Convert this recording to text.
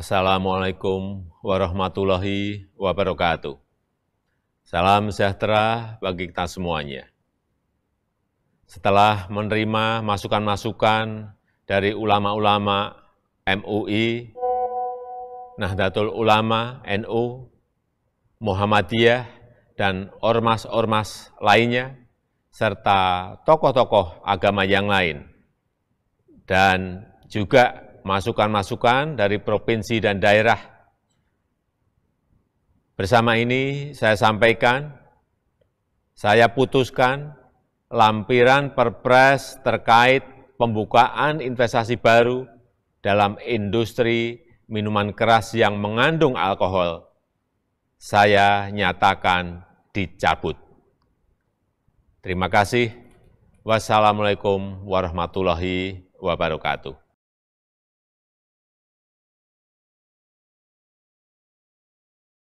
Assalamualaikum warahmatullahi wabarakatuh. Salam sejahtera bagi kita semuanya. Setelah menerima masukan-masukan dari ulama-ulama MUI, Nahdlatul Ulama, NU, Muhammadiyah, dan ormas-ormas lainnya, serta tokoh-tokoh agama yang lain, dan juga masukan-masukan dari provinsi dan daerah. Bersama ini saya sampaikan, saya putuskan lampiran perpres terkait pembukaan investasi baru dalam industri minuman keras yang mengandung alkohol. Saya nyatakan dicabut. Terima kasih. Wassalamualaikum warahmatullahi wabarakatuh.